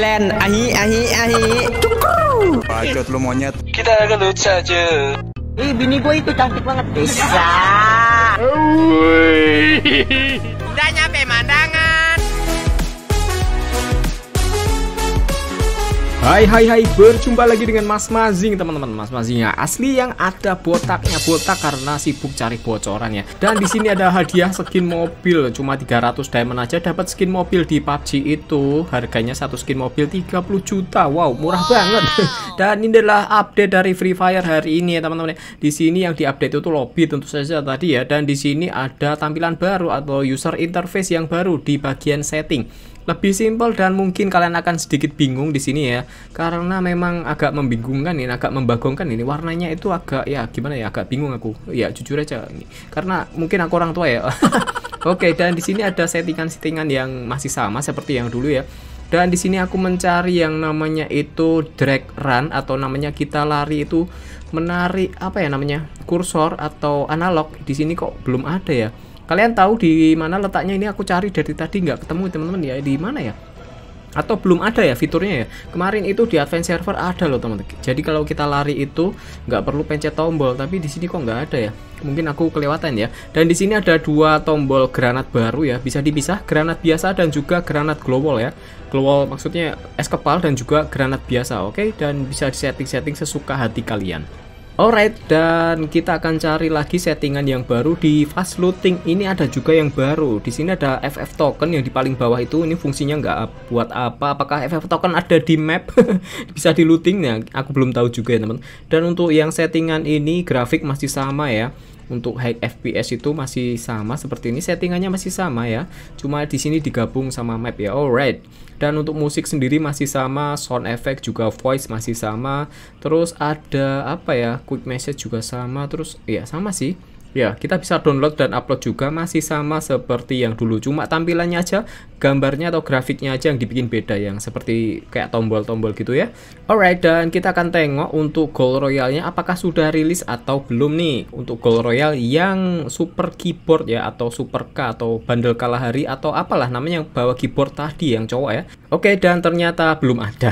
Thailand. Ahi ahi ahi. Cukur. Bacot lu monyet. Kita agak lucu aja. Ih, bini gue itu cantik banget. Bisa. Udah nyampe mandangan. Hai hai hai, berjumpa lagi dengan Mas Mazing teman-teman. Mas Mazing ya asli yang ada botaknya, botak karena sibuk cari bocoran ya. Dan di sini ada hadiah skin mobil, cuma 300 diamond aja dapat skin mobil di PUBG itu. Harganya satu skin mobil 30 juta. Wow, murah banget. Dan ini adalah update dari Free Fire hari ini ya teman-teman. Di sini yang diupdate itu lobby tentu saja tadi ya. Dan di sini ada tampilan baru atau user interface yang baru di bagian setting. Lebih simpel dan mungkin kalian akan sedikit bingung di sini ya, karena memang agak membingungkan ini, agak membagongkan ini. Warnanya itu agak ya gimana ya, agak bingung aku ya jujur aja ini, karena mungkin aku orang tua ya. Oke, dan di sini ada settingan-settingan yang masih sama seperti yang dulu ya. Dan di sini aku mencari yang namanya itu drag run atau namanya kita lari itu menarik apa ya namanya kursor atau analog. Di sini kok belum ada ya. Kalian tahu di mana letaknya? Ini aku cari dari tadi nggak ketemu teman-teman ya, di mana ya? Atau belum ada ya fiturnya ya? Kemarin itu di advance server ada loh teman-teman. Jadi kalau kita lari itu nggak perlu pencet tombol, tapi di sini kok nggak ada ya? Mungkin aku kelewatan ya. Dan di sini ada dua tombol granat baru ya, bisa dipisah, granat biasa dan juga granat glow wall ya. Glow wall maksudnya es kepal dan juga granat biasa, oke? Dan bisa disetting-setting sesuka hati kalian. Alright, dan kita akan cari lagi settingan yang baru di fast looting. Ini ada juga yang baru. Di sini ada FF token yang di paling bawah itu. Ini fungsinya nggak buat apa? Apakah FF token ada di map? Bisa di looting ya? Aku belum tahu juga ya teman. Dan untuk yang settingan ini grafik masih sama ya. Untuk high FPS itu masih sama seperti ini, settingannya masih sama ya. Cuma di sini digabung sama map ya. Alright. Dan untuk musik sendiri masih sama, sound effect juga voice masih sama. Terus ada apa ya? Quick message juga sama. Terus ya sama sih. Ya, kita bisa download dan upload juga masih sama seperti yang dulu. Cuma tampilannya aja, gambarnya atau grafiknya aja yang dibikin beda, yang seperti kayak tombol-tombol gitu ya. Alright, dan kita akan tengok untuk Gold Royale-nya apakah sudah rilis atau belum nih. Untuk Gold Royale yang super keyboard ya, atau super K atau bandel kalahari atau apalah namanya yang bawa keyboard tadi yang cowok ya. Oke, dan ternyata belum ada.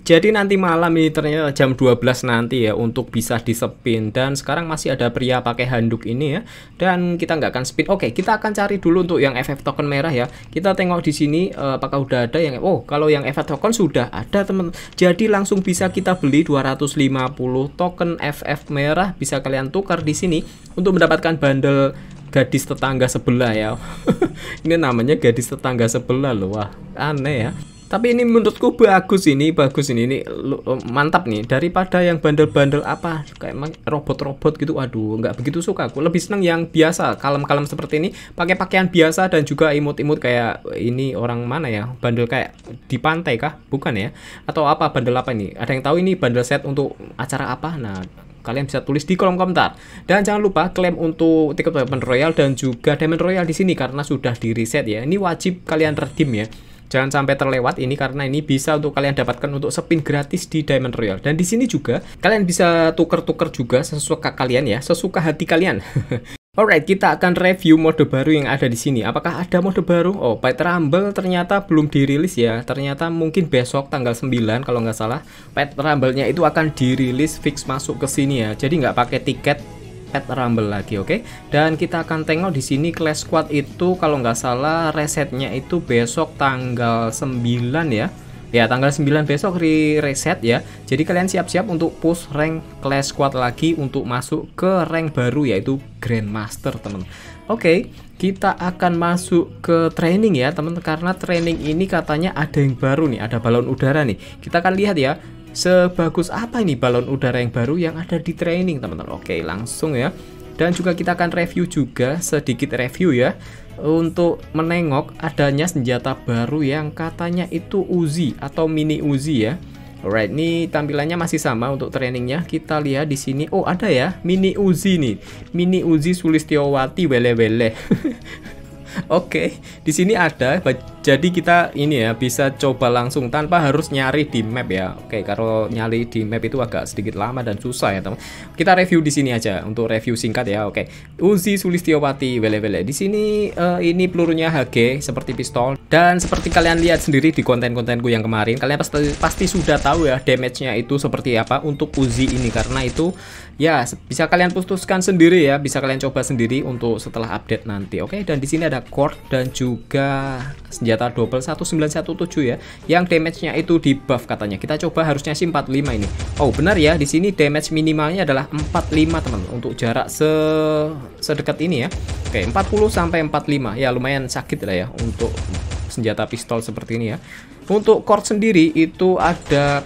Jadi nanti malam ini ternyata jam 12 nanti ya untuk bisa di-spin. Dan sekarang masih ada pria pakai handuk ini ya. Dan kita nggak akan spin. Oke, kita akan cari dulu untuk yang FF token merah ya. Kita tengok di sini apakah udah ada yang... Oh, kalau yang FF token sudah ada teman. Jadi langsung bisa kita beli 250 token FF merah. Bisa kalian tukar di sini untuk mendapatkan bundle gadis tetangga sebelah ya. Ini namanya gadis tetangga sebelah loh. Wah, aneh ya. Tapi ini menurutku bagus ini mantap nih daripada yang bandel-bandel apa kayak robot-robot gitu. Aduh, nggak begitu suka aku, lebih seneng yang biasa, kalem-kalem seperti ini, pakai pakaian biasa dan juga imut-imut kayak ini orang mana ya, bandel kayak di pantai kah? Bukan ya? Atau apa bandel apa ini? Ada yang tahu ini bandel set untuk acara apa? Nah, kalian bisa tulis di kolom komentar. Dan jangan lupa klaim untuk tiket Diamond Royale dan juga Diamond Royale di sini karena sudah di reset ya. Ini wajib kalian redeem ya. Jangan sampai terlewat ini karena ini bisa untuk kalian dapatkan untuk spin gratis di Diamond Royale. Dan di sini juga kalian bisa tuker-tuker juga sesuka kalian ya, sesuka hati kalian. Alright, kita akan review mode baru yang ada di sini. Apakah ada mode baru? Oh, Pet Rumble ternyata belum dirilis ya. Ternyata mungkin besok tanggal 9 kalau nggak salah Pet Rumble-nya itu akan dirilis fix masuk ke sini ya. Jadi nggak pakai tiket Pet Rumble lagi, oke? Dan kita akan tengok di sini Clash Squad itu kalau nggak salah resetnya itu besok tanggal 9 ya. Ya, tanggal 9 besok reset ya. Jadi kalian siap-siap untuk push rank Clash Squad lagi untuk masuk ke rank baru yaitu Grandmaster, teman. Oke, kita akan masuk ke training ya, teman, karena training ini katanya ada yang baru nih, ada balon udara nih. Kita akan lihat ya. Sebagus apa ini balon udara yang baru yang ada di training teman-teman. Oke, langsung ya. Dan juga kita akan review juga, sedikit review ya, untuk menengok adanya senjata baru yang katanya itu Uzi atau Mini Uzi ya. Alright, ini tampilannya masih sama untuk trainingnya. Kita lihat di sini. Oh, ada ya Mini Uzi nih, Mini Uzi Sulistiowati wele-wele. Oke, di sini ada Jadi kita ini ya bisa coba langsung tanpa harus nyari di map ya. Oke, kalau nyari di map itu agak sedikit lama dan susah ya teman. Kita review di sini aja untuk review singkat ya. Oke, Uzi Sulistiowati wele-wele. Di sini ini pelurunya HG seperti pistol, dan seperti kalian lihat sendiri di konten-kontenku yang kemarin, kalian pasti sudah tahu ya damage-nya itu seperti apa untuk Uzi ini, karena itu ya bisa kalian putuskan sendiri ya, bisa kalian coba sendiri untuk setelah update nanti. Oke, dan di sini ada cord dan juga senjata double 1917 ya, yang damage-nya itu di buff katanya. Kita coba harusnya sih 45 ini. Oh benar ya, di sini damage minimalnya adalah 45 teman untuk jarak sedekat ini ya. Oke, 40 sampai 45 ya, lumayan sakit lah ya untuk senjata pistol seperti ini ya. Untuk cord sendiri itu ada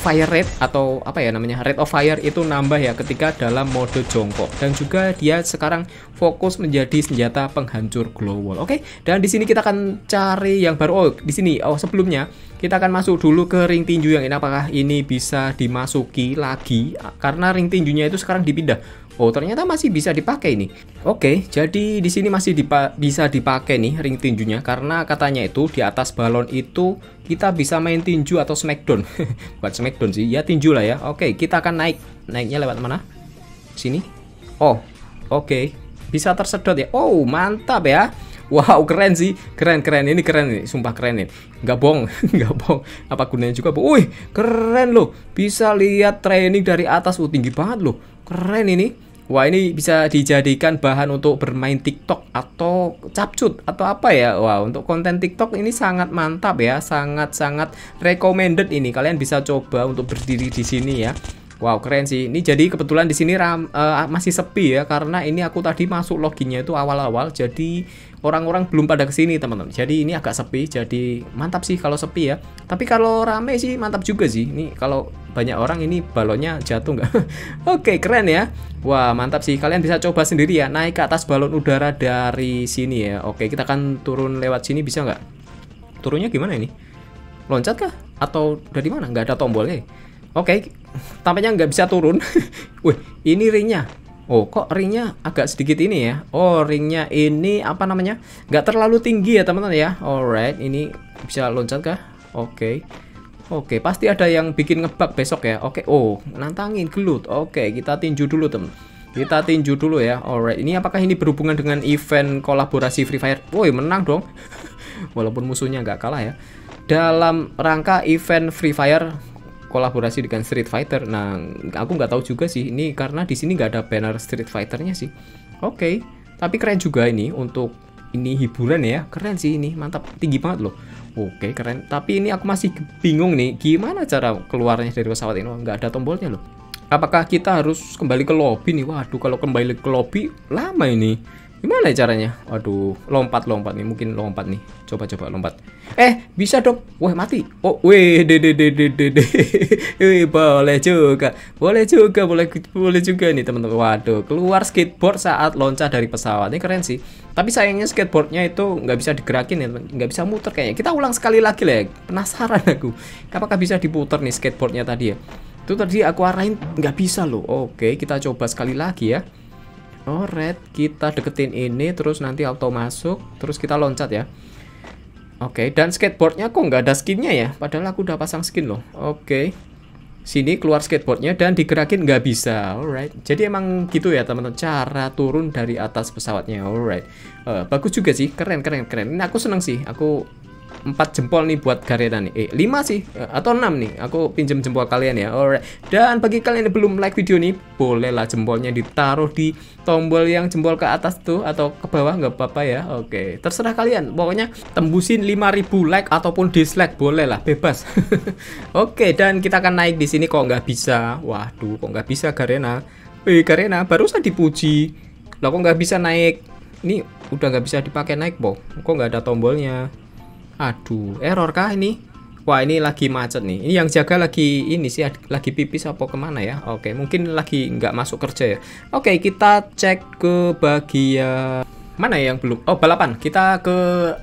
fire rate atau apa ya namanya, rate of fire itu nambah ya ketika dalam mode jongkok, dan juga dia sekarang fokus menjadi senjata penghancur glow wall. Oke, dan di sini kita akan cari yang baru. Oh di sini, oh sebelumnya kita akan masuk dulu ke ring tinju yang ini, apakah ini bisa dimasuki lagi karena ring tinjunya itu sekarang dipindah. Oh ternyata masih bisa dipakai nih. Oke, jadi di sini masih bisa dipakai nih ring tinjunya, karena katanya itu di atas balon itu kita bisa main tinju atau smackdown. Bukan smackdown sih, ya tinju lah ya. Oke, kita akan naik. Naiknya lewat mana? Sini. Oh, oke. Bisa tersedot ya. Oh mantap ya. Wow keren sih, keren ini, keren nih, sumpah keren nih, nggak bohong, nggak bohong. Apa gunanya juga? Wih keren loh, bisa lihat training dari atas, tinggi banget loh, keren ini. Wah ini bisa dijadikan bahan untuk bermain TikTok atau capcut atau apa ya. Wah untuk konten TikTok ini sangat mantap ya, sangat-sangat recommended ini. Kalian bisa coba untuk berdiri di sini ya. Wow keren sih ini. Jadi kebetulan di sini masih sepi ya, karena ini aku tadi masuk loginnya itu awal-awal, jadi orang-orang belum pada kesini teman-teman. Jadi ini agak sepi, jadi mantap sih kalau sepi ya. Tapi kalau rame sih mantap juga sih. Ini kalau banyak orang ini balonnya jatuh nggak? Oke keren ya. Wah mantap sih, kalian bisa coba sendiri ya, naik ke atas balon udara dari sini ya. Oke, kita akan turun lewat sini, bisa nggak? Turunnya gimana ini? Loncat kah? Atau dari mana? Nggak ada tombolnya. Oke, tampaknya nggak bisa turun. Wih ini ringnya. Oh kok ringnya agak sedikit ini ya. Oh ringnya ini apa namanya, nggak terlalu tinggi ya teman-teman ya. Alright, ini bisa loncat kah? Oke. Oke, pasti ada yang bikin ngebug besok ya. Oke, oh nantangin gelut. Oke, kita tinju dulu temen. Kita tinju dulu ya. Alright, ini apakah ini berhubungan dengan event kolaborasi Free Fire? Woi menang dong. Walaupun musuhnya nggak kalah ya. Dalam rangka event Free Fire kolaborasi dengan Street Fighter. Nah, aku nggak tahu juga sih ini, karena di sini nggak ada banner Street Fighter-nya sih. Oke, tapi keren juga ini untuk ini hiburan ya. Keren sih ini, mantap, tinggi banget loh. Oke keren, tapi ini aku masih bingung nih gimana cara keluarnya dari pesawat ini. Nggak ada tombolnya loh. Apakah kita harus kembali ke lobby nih? Waduh, kalau kembali ke lobby lama ini. Gimana caranya? Waduh, lompat nih, mungkin lompat nih. Coba lompat. Bisa dong. Wah mati. Oh, weh, de. Boleh juga nih teman-teman. Waduh, keluar skateboard saat loncat dari pesawat. Ini keren sih. Tapi sayangnya skateboardnya itu nggak bisa digerakin ya, nggak bisa muter kayaknya. Kita ulang sekali lagi lah. Ya. Penasaran aku. Apakah bisa diputar nih skateboardnya tadi ya? Itu tadi aku arahin nggak bisa loh. Oke, kita coba sekali lagi ya. Alright, kita deketin ini terus nanti auto masuk, terus kita loncat ya. Oke, dan skateboardnya kok nggak ada skinnya ya? Padahal aku udah pasang skin loh. Oke, sini keluar skateboardnya dan digerakin nggak bisa. Alright, jadi emang gitu ya teman-teman cara turun dari atas pesawatnya. Alright, bagus juga sih, keren. Ini aku seneng sih, aku 4 jempol nih buat Garena nih. 5 sih atau 6 nih. Aku pinjem jempol kalian ya. Alright. Dan bagi kalian yang belum like video nih, bolehlah jempolnya ditaruh di tombol yang jempol ke atas tuh atau ke bawah, nggak apa-apa ya. Oke, terserah kalian. Pokoknya tembusin 5000 like ataupun dislike, bolehlah bebas. Oke, dan kita akan naik di sini kok nggak bisa. Waduh, kok nggak bisa Garena. Garena barusan dipuji. Lah kok nggak bisa naik? Ini udah nggak bisa dipakai naik, Bo. Kok nggak ada tombolnya? Aduh, error kah ini? Wah, ini lagi macet nih. Ini yang jaga lagi ini sih, lagi pipis apa kemana ya? Oke, mungkin lagi nggak masuk kerja ya. Oke, kita cek ke bagian mana yang belum. Oh, balapan. Kita ke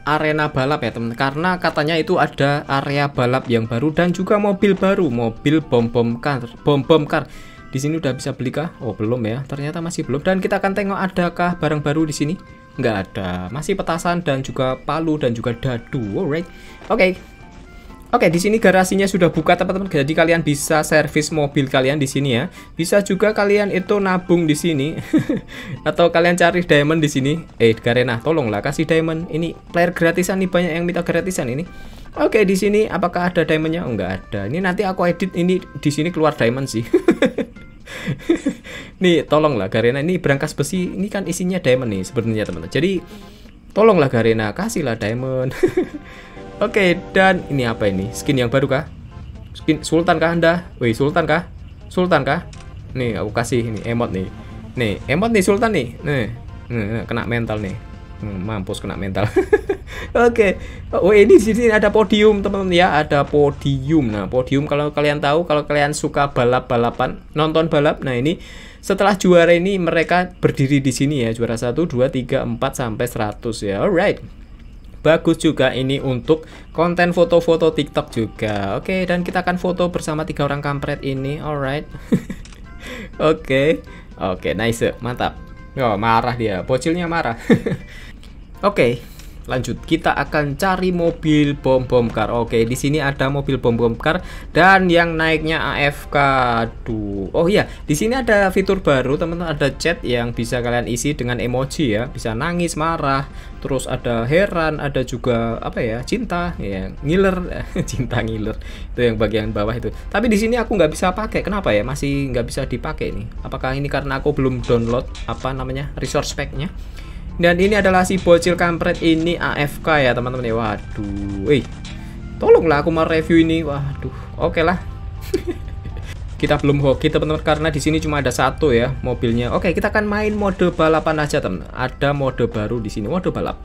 arena balap ya, teman. Karena katanya itu ada area balap yang baru dan juga mobil baru, mobil bom-bom kar. Di sini udah bisa beli kah? Oh, belum ya. Ternyata masih belum. Dan kita akan tengok adakah barang baru di sini. nggak ada, masih petasan dan juga palu dan juga dadu. Alright, oke, di sini garasinya sudah buka teman-teman, jadi kalian bisa servis mobil kalian di sini ya. Bisa juga kalian itu nabung di sini atau kalian cari diamond di sini. Garena, tolonglah kasih diamond. Ini player gratisan nih, banyak yang minta gratisan ini. Oke, di sini apakah ada diamondnya? Oh, nggak ada. Ini nanti aku edit ini, di sini keluar diamond sih. Nih tolonglah Garena, ini berangkas besi ini kan isinya diamond nih sebenarnya teman-teman. Jadi tolonglah Garena, kasihlah diamond. Oke, dan ini apa ini? Skin yang baru kah? Skin Sultan kah Anda? Wih, Sultan kah? Sultan kah? Nih aku kasih ini emot nih. Nih, emot nih Sultan nih. Nih kena mental nih. Mampus kena mental. Oke. Oh, ini di sini ada podium teman-teman ya, ada podium. Nah, podium kalau kalian tahu, kalau kalian suka balap-balapan, nonton balap. Nah, ini setelah juara ini mereka berdiri di sini ya, juara 1, 2, 3, 4 sampai 100 ya. Alright. Bagus juga ini untuk konten foto-foto TikTok juga. Oke, dan kita akan foto bersama 3 orang kampret ini. Alright. Oke, nice. Mantap. Oh, marah dia, bocilnya marah. Oke, lanjut. Kita akan cari mobil bom-bom kar. Oke, di sini ada mobil bom-bom kar dan yang naiknya AFK. Aduh. Oh iya, di sini ada fitur baru, teman-teman, ada chat yang bisa kalian isi dengan emoji ya. Bisa nangis, marah, terus ada heran, ada juga apa ya? Cinta, ya, ngiler, cinta ngiler. Itu yang bagian bawah itu. Tapi di sini aku nggak bisa pakai. Kenapa ya? Masih nggak bisa dipakai nih. Apakah ini karena aku belum download apa namanya? Resource pack-nya? Dan ini adalah si bocil kampret ini AFK ya teman-teman ya. Waduh, tolonglah aku mau review ini. Waduh, oke lah. Kita belum hoki teman-teman karena di sini cuma ada 1 ya mobilnya. Oke, kita akan main mode balapan aja teman. Ada mode baru di sini, mode balap.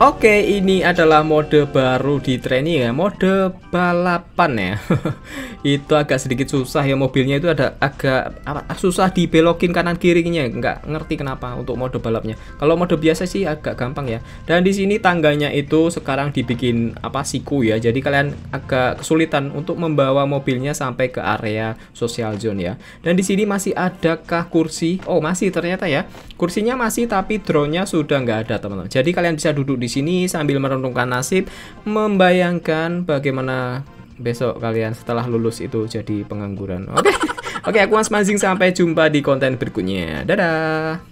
Oke, ini adalah mode baru di training ya, mode balapan ya. Itu agak sedikit susah ya, mobilnya itu ada agak susah dibelokin kanan kirinya, nggak ngerti kenapa untuk mode balapnya. Kalau mode biasa sih agak gampang ya. Dan di sini tangganya itu sekarang dibikin siku ya, jadi kalian agak kesulitan untuk membawa mobilnya sampai ke area social zone ya. Dan di sini masih adakah kursi? Oh masih ternyata ya, kursinya masih tapi drone-nya sudah nggak ada teman-teman. Jadi kalian bisa duduk di sini sambil merenungkan nasib, membayangkan bagaimana besok kalian setelah lulus itu jadi pengangguran. Oke, aku Mas Mazing, sampai jumpa di konten berikutnya. Dadah.